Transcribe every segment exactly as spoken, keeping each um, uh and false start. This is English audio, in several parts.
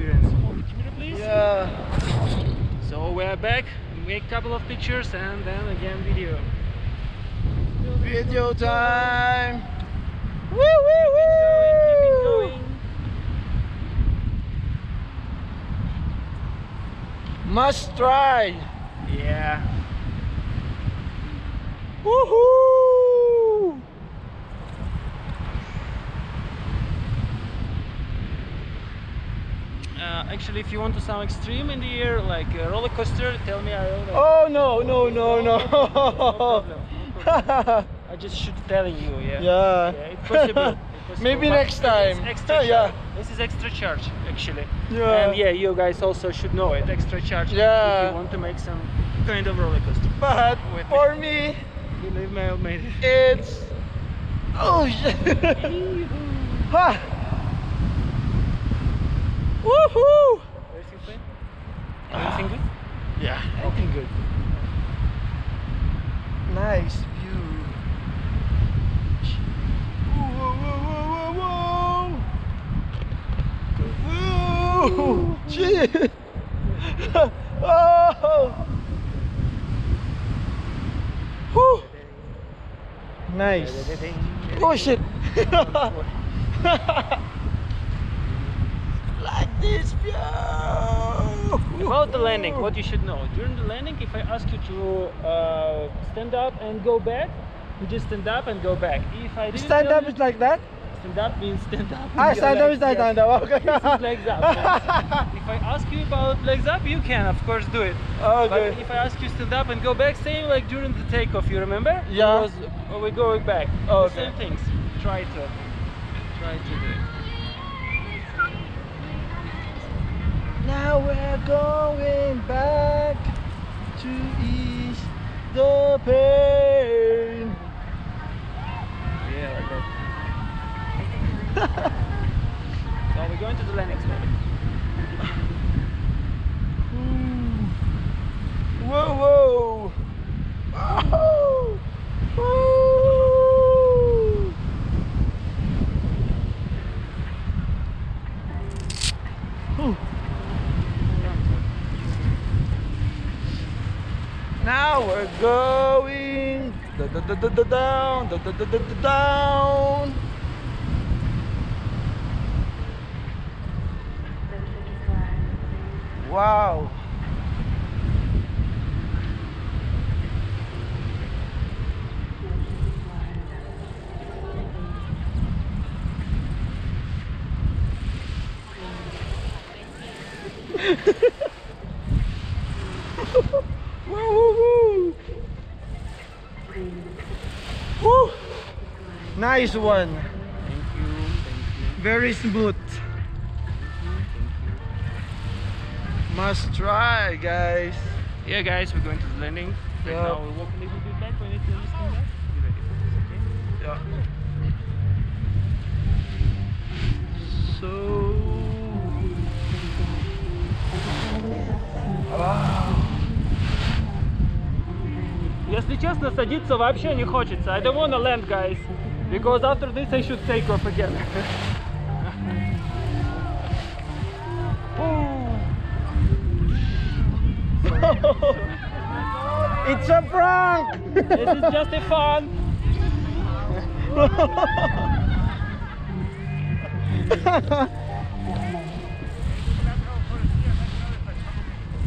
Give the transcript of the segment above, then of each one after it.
experience. Yeah. So we're back, make a couple of pictures and then again video. Video time! Woo woo woo! Keep it going, keep it going. Must try! Yeah. Woohoo! Uh, actually, if you want to sound extreme in the air, like a roller coaster, tell me. I will. Oh no no no no! No problem. No problem. I just should tell you. Yeah. Yeah. Yeah, it's possible. Maybe but next time. Extra yeah. This is extra charge actually. Yeah. And yeah, you guys also should know it. Extra charge. Yeah. If you want to make some kind of roller coaster. But with for me, me believe me, I made it. It's oh shit. Ha. Woohoo! Everything fine? Everything good? Yeah. Everything good. Nice view. Woo! Gee! Oh! Whew. Nice! Oh shit! Like this! About the landing, what you should know. During the landing, if I ask you to uh, stand up and go back, you just stand up and go back. If I didn't stand up, it's like that? Stand up means stand up. Ah, stand up is like stand up, okay. This is legs up. If I ask you about legs up, you can of course do it. Okay. But if I ask you stand up and go back, same like during the takeoff, you remember? Yeah. It was, we're going back. Oh, okay. Same things. Try to. Try to do it. Now we're going back to ease the pain. Yeah, like that. So we're going to the landing spot. Whoa, whoa! Oh, oh. Oh. Now we're going da, da, da, da, da, down, da, da, da, da, da, down. Wow! Woo woo woo! Woo! Nice one! Thank you, thank you. Very smooth. Must try, guys. Yeah, guys, we're going to the landing. Right yeah. Now we'll walk a little bit back. We need to just stand back. Okay. Yeah. So. Если честно, садиться вообще не хочется. I don't want to land, guys, because after this I should take off again. It's a prank! This is just a fun!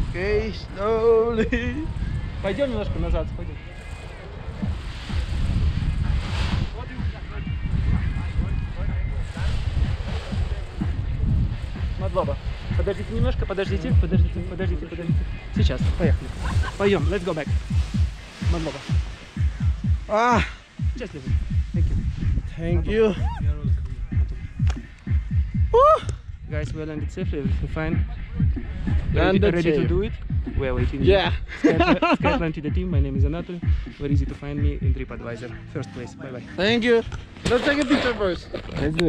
Okay, slowly. Пойдем немножко назад, сходим. Мадлоба. Подождите немножко, подождите, подождите, подождите, подождите. Сейчас, поехали. Пойдем, let's go back. Мадлоба. Ah. Just leave it. Thank you. Thank you. Guys, we landed safely, everything fine. Ready, ready to do it? We are waiting. Yeah. Skyline to the team. My name is Anatoly. Very easy to find me in TripAdvisor. First place. Bye bye. Thank you. Let's take a picture first. Let's do it.